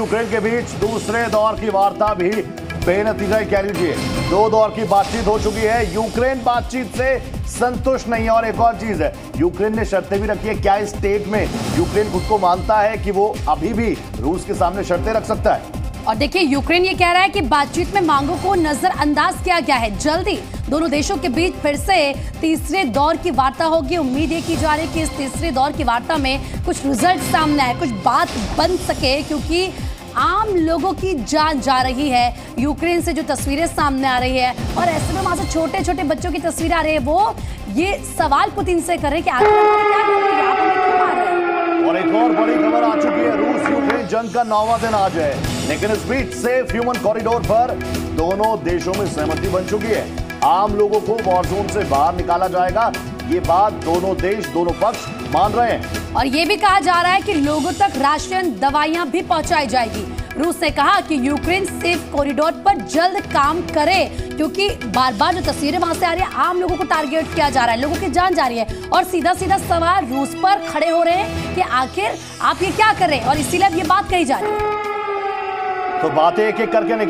Ukraine के बीच दूसरे दौर की वार्ता भी बेनतीजा ही कह लीजिए। दो दौर की बातचीत हो चुकी है, यूक्रेन बातचीत से संतुष्ट नहीं है। और एक और चीज है, यूक्रेन ने शर्तें भी रखी है। क्या इस स्टेट में यूक्रेन खुद को मानता है कि वो अभी भी रूस के सामने शर्तें रख सकता है? और देखिए, यूक्रेन ये कह रहा है कि बातचीत में मांगों को नजरअंदाज किया गया है। जल्दी दोनों देशों के बीच फिर से तीसरे दौर की वार्ता होगी। उम्मीद है की जा रही है कि इस तीसरे दौर की वार्ता में कुछ रिजल्ट सामने आए, कुछ बात बन सके, क्योंकि आम लोगों की जान जा रही है। यूक्रेन से जो तस्वीरें सामने आ रही है और ऐसे में वहां से छोटे छोटे बच्चों की तस्वीरें आ रही है, वो ये सवाल पुतिन से कर रहे हैं कि आखिर। और एक और बड़ी खबर आ चुकी है, रूस यूक्रेन जंग का 9वां दिन आज है, लेकिन इस बीच सेफ ह्यूमन कॉरिडोर पर दोनों देशों में सहमति बन चुकी है। आम लोगों को वॉर जोन से बाहर निकाला जाएगा, ये बात दोनों देश दोनों पक्ष मान रहे हैं। और ये भी कहा जा रहा है कि लोगों तक राशन दवाइयां भी पहुंचाई जाएगी। रूस ने कहा कि यूक्रेन सेफ कॉरिडोर पर जल्द काम करे, क्योंकि बार बार जो तस्वीरें वहां से आ रही है, आम लोगों को टारगेट किया जा रहा है, लोगों की जान जा रही है। और सीधा सीधा सवाल रूस पर खड़े हो रहे हैं कि आखिर आप ये क्या कर रहे हैं, और इसीलिए अब ये बात कही जा रही है। तो बातें एक एक करके